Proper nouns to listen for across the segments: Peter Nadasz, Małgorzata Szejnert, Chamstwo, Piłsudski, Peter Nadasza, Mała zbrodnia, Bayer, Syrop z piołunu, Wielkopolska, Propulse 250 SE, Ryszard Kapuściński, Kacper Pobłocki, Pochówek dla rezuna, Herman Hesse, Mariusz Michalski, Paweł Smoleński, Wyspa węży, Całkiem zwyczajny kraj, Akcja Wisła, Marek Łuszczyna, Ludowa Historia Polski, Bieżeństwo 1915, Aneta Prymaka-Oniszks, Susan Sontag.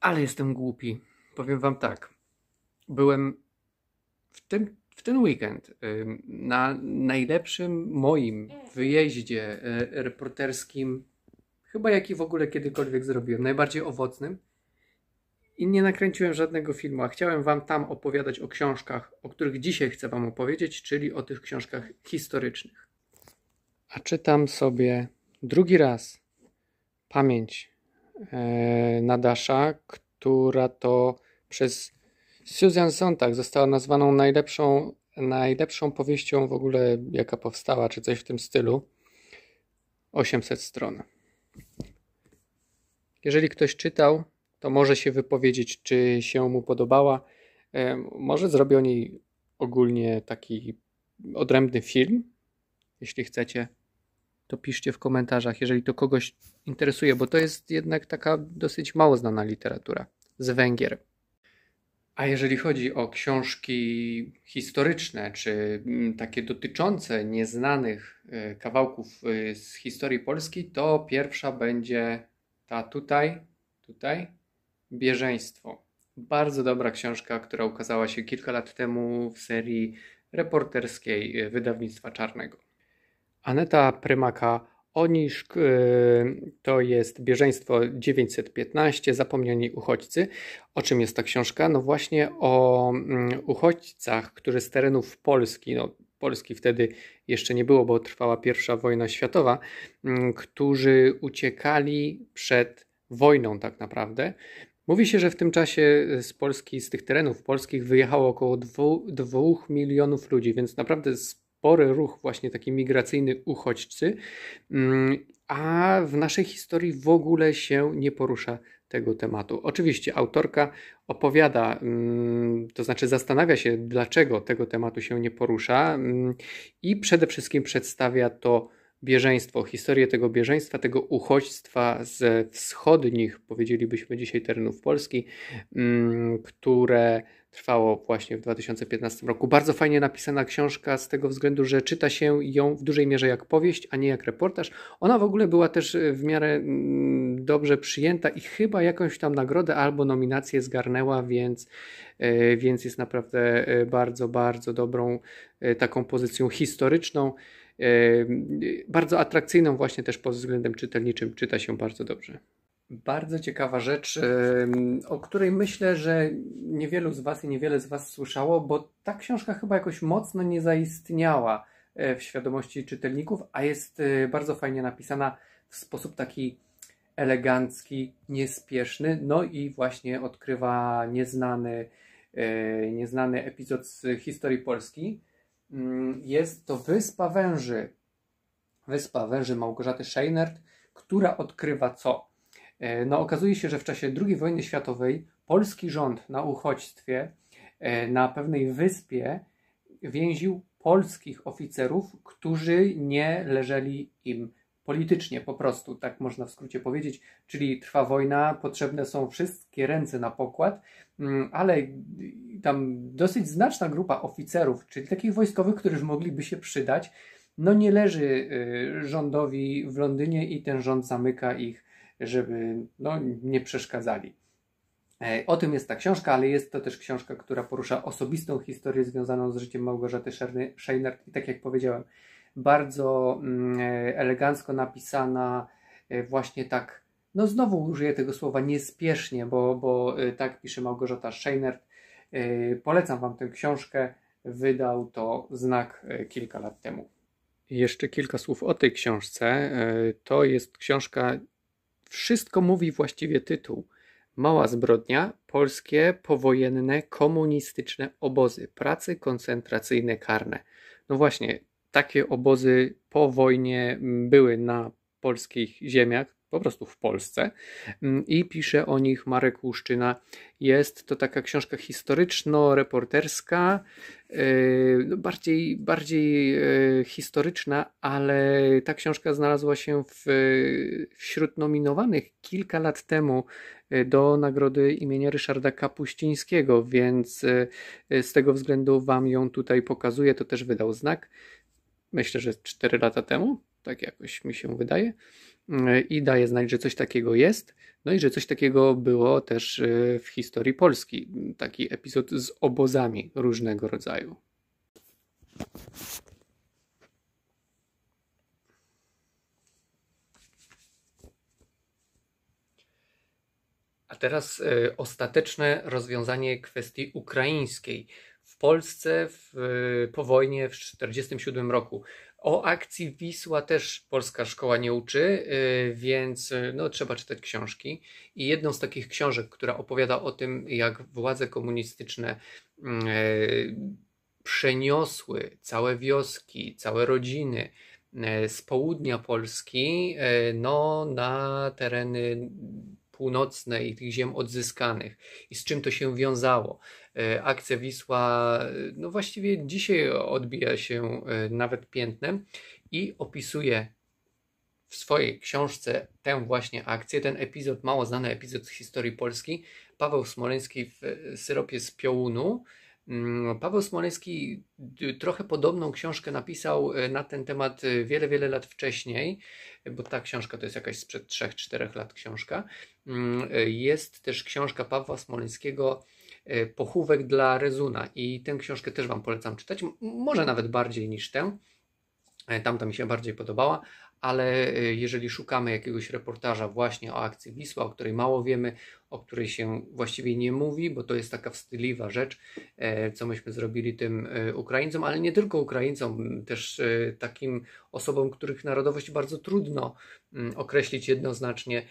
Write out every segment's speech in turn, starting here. Ale jestem głupi. Powiem wam tak. Byłem w ten weekend na najlepszym moim wyjeździe reporterskim, chyba jaki w ogóle kiedykolwiek zrobiłem, najbardziej owocnym. I nie nakręciłem żadnego filmu, a chciałem wam tam opowiadać o książkach, o których dzisiaj chcę wam opowiedzieć, czyli o tych książkach historycznych. A czytam sobie drugi raz pamięć Nadasza, która to przez Susan Sontag została nazwaną najlepszą powieścią w ogóle, jaka powstała, czy coś w tym stylu. 800 stron. Jeżeli ktoś czytał, to może się wypowiedzieć, czy się mu podobała. Może zrobię o niej ogólnie taki odrębny film. Jeśli chcecie, to piszcie w komentarzach, jeżeli to kogoś interesuje, bo to jest jednak taka dosyć mało znana literatura z Węgier. A jeżeli chodzi o książki historyczne, czy takie dotyczące nieznanych kawałków z historii Polski, to pierwsza będzie ta tutaj, Bieżeństwo. Bardzo dobra książka, która ukazała się kilka lat temu w serii reporterskiej wydawnictwa Czarnego. Aneta Prymaka-Oniszks, to jest Bieżeństwo 915, Zapomniani uchodźcy. O czym jest ta książka? No właśnie o uchodźcach, którzy z terenów Polski, Polski wtedy jeszcze nie było, bo trwała pierwsza wojna światowa, którzy uciekali przed wojną tak naprawdę. Mówi się, że w tym czasie z Polski, z tych terenów polskich wyjechało około 2 milionów ludzi, więc naprawdę spory ruch właśnie taki migracyjny uchodźcy, a w naszej historii w ogóle się nie porusza tego tematu. Oczywiście autorka opowiada, to znaczy zastanawia się, dlaczego tego tematu się nie porusza i przede wszystkim przedstawia to bieżeństwo, historię tego bieżeństwa, tego uchodźstwa ze wschodnich, powiedzielibyśmy dzisiaj, terenów Polski, które trwało właśnie w 2015 roku. Bardzo fajnie napisana książka z tego względu, że czyta się ją w dużej mierze jak powieść, a nie jak reportaż. Ona w ogóle była też w miarę dobrze przyjęta i chyba jakąś tam nagrodę albo nominację zgarnęła, więc jest naprawdę bardzo, bardzo dobrą taką pozycją historyczną. Bardzo atrakcyjną właśnie też pod względem czytelniczym, czyta się bardzo dobrze. Bardzo ciekawa rzecz, o której myślę, że niewiele z was słyszało, bo ta książka chyba jakoś mocno nie zaistniała w świadomości czytelników, a jest bardzo fajnie napisana w sposób taki elegancki, niespieszny, no i właśnie odkrywa nieznany epizod z historii Polski. Jest to Wyspa węży. Wyspa węży Małgorzaty Szejnert, która odkrywa co? No, okazuje się, że w czasie II wojny światowej polski rząd na uchodźstwie na pewnej wyspie więził polskich oficerów, którzy nie leżeli im politycznie, po prostu, tak można w skrócie powiedzieć, czyli trwa wojna, potrzebne są wszystkie ręce na pokład, ale tam dosyć znaczna grupa oficerów, czyli takich wojskowych, którzy mogliby się przydać, no nie leży rządowi w Londynie i ten rząd zamyka ich, żeby no, nie przeszkadzali. O tym jest ta książka, ale jest to też książka, która porusza osobistą historię związaną z życiem Małgorzaty Szejnert i tak jak powiedziałem, bardzo elegancko napisana, właśnie tak, no znowu użyję tego słowa niespiesznie, bo tak pisze Małgorzata Szejnert. Polecam wam tę książkę, wydał to Znak kilka lat temu. Jeszcze kilka słów o tej książce. To jest książka, wszystko mówi właściwie tytuł. Mała zbrodnia, polskie powojenne komunistyczne obozy pracy koncentracyjne karne. No właśnie, takie obozy po wojnie były na polskich ziemiach, po prostu w Polsce, i pisze o nich Marek Łuszczyna. Jest to taka książka historyczno-reporterska, bardziej historyczna, ale ta książka znalazła się wśród nominowanych kilka lat temu do nagrody imienia Ryszarda Kapuścińskiego, więc z tego względu wam ją tutaj pokazuję, to też wydał Znak. Myślę, że 4 lata temu, tak jakoś mi się wydaje, i daje znać, że coś takiego jest. No i że coś takiego było też w historii Polski. Taki epizod z obozami różnego rodzaju. A teraz ostateczne rozwiązanie kwestii ukraińskiej. W Polsce po wojnie w 1947 roku. O akcji Wisła też Polska Szkoła nie uczy, więc no, trzeba czytać książki. I jedną z takich książek, która opowiada o tym, jak władze komunistyczne przeniosły całe wioski, całe rodziny z południa Polski no, na tereny północne i tych ziem odzyskanych i z czym to się wiązało. Akcja Wisła no właściwie dzisiaj odbija się nawet piętnem i opisuje w swojej książce tę właśnie akcję, ten epizod, mało znany epizod z historii Polski, Paweł Smoleński w Syropie z piołunu. Paweł Smoleński trochę podobną książkę napisał na ten temat wiele, wiele lat wcześniej, bo ta książka to jest jakaś sprzed 3-4 lat książka. Jest też książka Pawła Smoleńskiego Pochówek dla Rezuna i tę książkę też Wam polecam czytać, może nawet bardziej niż tę, tamta mi się bardziej podobała, ale jeżeli szukamy jakiegoś reportaża właśnie o akcji Wisła, o której mało wiemy, o której się właściwie nie mówi, bo to jest taka wstydliwa rzecz, co myśmy zrobili tym Ukraińcom, ale nie tylko Ukraińcom, też takim osobom, których narodowość bardzo trudno określić jednoznacznie.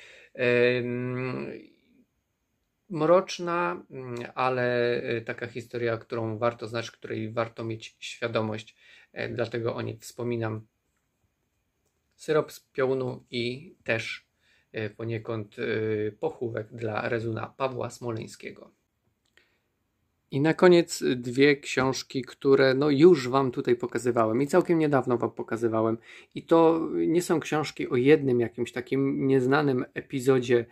Mroczna, ale taka historia, którą warto znać, której warto mieć świadomość, dlatego o niej wspominam. Syrop z piołunu i też poniekąd pochówek dla Rezuna Pawła Smoleńskiego. I na koniec dwie książki, które no już Wam tutaj pokazywałem i całkiem niedawno Wam pokazywałem. I to nie są książki o jednym jakimś takim nieznanym epizodzie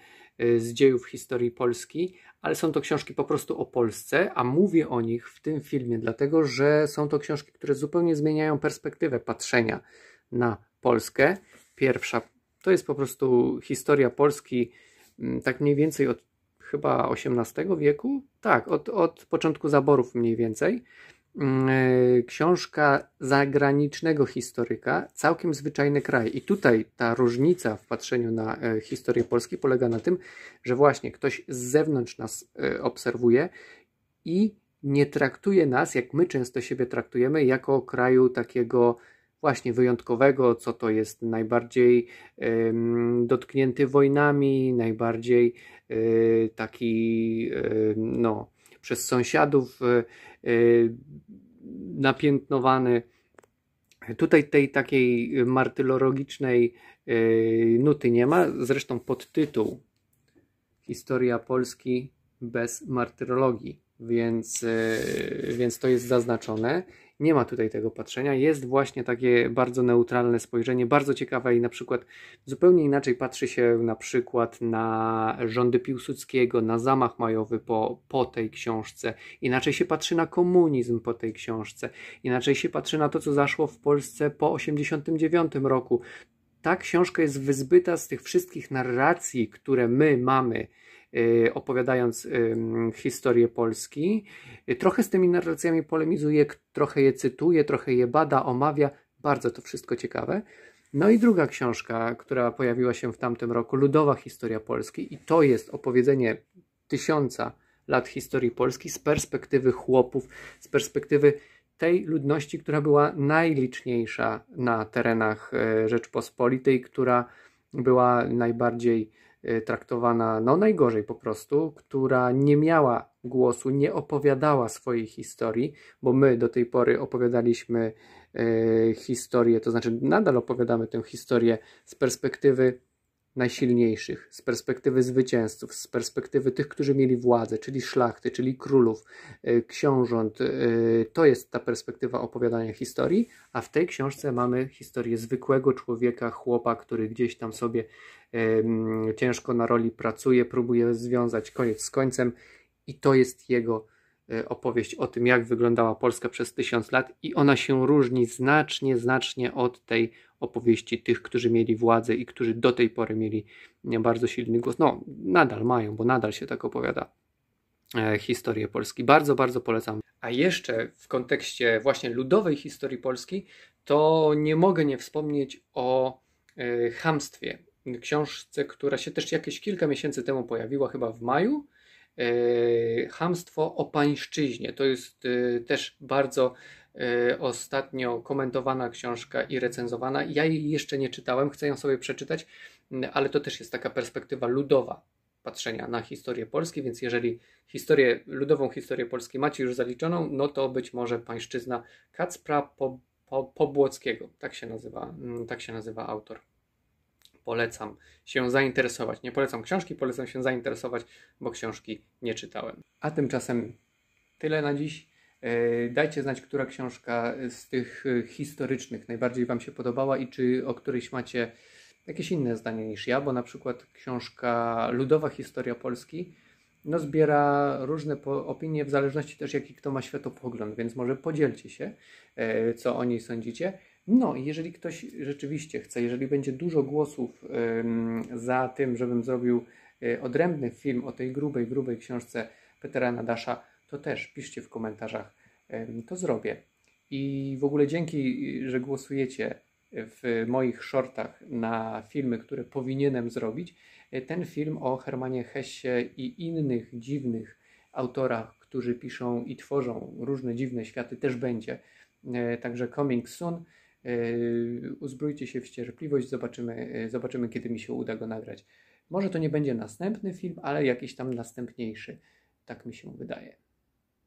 z dziejów historii Polski, ale są to książki po prostu o Polsce, a mówię o nich w tym filmie, dlatego że są to książki, które zupełnie zmieniają perspektywę patrzenia na Polskę. Pierwsza to jest po prostu historia Polski tak mniej więcej od chyba XVIII wieku, tak, od początku zaborów mniej więcej. Książka zagranicznego historyka, całkiem zwyczajny kraj. I tutaj ta różnica w patrzeniu na historię Polski polega na tym, że właśnie ktoś z zewnątrz nas obserwuje i nie traktuje nas, jak my często siebie traktujemy, jako kraju takiego właśnie wyjątkowego, co to jest najbardziej dotknięty wojnami, najbardziej taki no, przez sąsiadów napiętnowany. Tutaj tej takiej martyrologicznej nuty nie ma. Zresztą podtytuł Historia Polski bez martyrologii, więc to jest zaznaczone. Nie ma tutaj tego patrzenia, jest właśnie takie bardzo neutralne spojrzenie, bardzo ciekawe i na przykład zupełnie inaczej patrzy się na przykład na rządy Piłsudskiego, na zamach majowy po tej książce, inaczej się patrzy na komunizm po tej książce, inaczej się patrzy na to, co zaszło w Polsce po 1989 roku. Ta książka jest wyzbyta z tych wszystkich narracji, które my mamy, opowiadając historię Polski. Trochę z tymi narracjami polemizuje, trochę je cytuje, trochę je bada, omawia. Bardzo to wszystko ciekawe. No i druga książka, która pojawiła się w tamtym roku, Ludowa Historia Polski i to jest opowiedzenie 1000 lat historii Polski z perspektywy chłopów, z perspektywy tej ludności, która była najliczniejsza na terenach Rzeczpospolitej, która była najbardziej traktowana no najgorzej po prostu, która nie miała głosu, nie opowiadała swojej historii, bo my do tej pory opowiadaliśmy historię, to znaczy nadal opowiadamy tę historię z perspektywy najsilniejszych, z perspektywy zwycięzców, z perspektywy tych, którzy mieli władzę, czyli szlachty, czyli królów, książąt. To jest ta perspektywa opowiadania historii, a w tej książce mamy historię zwykłego człowieka, chłopa, który gdzieś tam sobie ciężko na roli pracuje, próbuje związać koniec z końcem i to jest jego opowieść o tym, jak wyglądała Polska przez 1000 lat i ona się różni znacznie od tej opowieści tych, którzy mieli władzę i którzy do tej pory mieli bardzo silny głos. No, nadal mają, bo nadal się tak opowiada historię Polski. Bardzo polecam. A jeszcze w kontekście właśnie ludowej historii Polski, to nie mogę nie wspomnieć o chamstwie. Książce, która się też jakieś kilka miesięcy temu pojawiła, chyba w maju. Chamstwo o pańszczyźnie. To jest też bardzo ostatnio komentowana książka i recenzowana. Ja jej jeszcze nie czytałem, chcę ją sobie przeczytać, ale to też jest taka perspektywa ludowa patrzenia na historię Polski, więc jeżeli ludową historię Polski macie już zaliczoną, no to być może pańszczyzna Kacpra Pobłockiego. Tak się nazywa autor. Polecam się zainteresować. Nie polecam książki, polecam się zainteresować, bo książki nie czytałem. A tymczasem tyle na dziś. Dajcie znać, która książka z tych historycznych najbardziej Wam się podobała i czy o którejś macie jakieś inne zdanie niż ja, bo na przykład książka Ludowa Historia Polski no, zbiera różne opinie w zależności też jaki kto ma światopogląd, więc może podzielcie się, co o niej sądzicie. No i jeżeli ktoś rzeczywiście chce, jeżeli będzie dużo głosów za tym, żebym zrobił odrębny film o tej grubej książce Petera Nadasza, to też piszcie w komentarzach, to zrobię. I w ogóle dzięki, że głosujecie w moich shortach na filmy, które powinienem zrobić. Ten film o Hermanie Hessie i innych dziwnych autorach, którzy piszą i tworzą różne dziwne światy, też będzie. Także coming soon. Uzbrójcie się w cierpliwość, zobaczymy, kiedy mi się uda go nagrać. Może to nie będzie następny film, ale jakiś tam następniejszy, tak mi się wydaje.